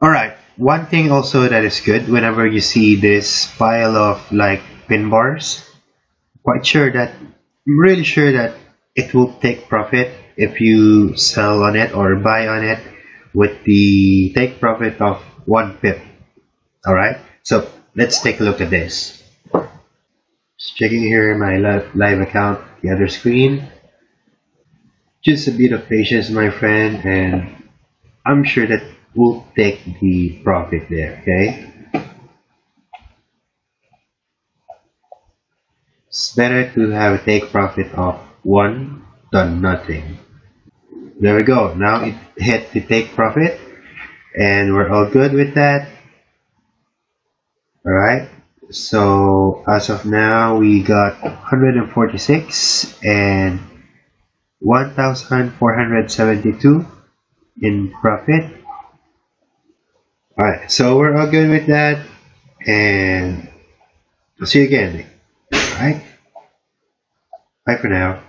Alright, one thing also that is good whenever you see this pile of like pin bars, I'm really sure that it will take profit if you sell on it or buy on it with the take profit of 1 pip. Alright, so let's take a look at this. Just checking here my live account, the other screen. Just a bit of patience, my friend, and I'm sure that we'll take the profit there, okay? It's better to have a take profit of 1 than nothing. There we go, now it hit the take profit, and we're all good with that. Alright, so as of now, we got 146 and 1,472 in profit. Alright, so we're all good with that, and I'll see you again. Alright, bye for now.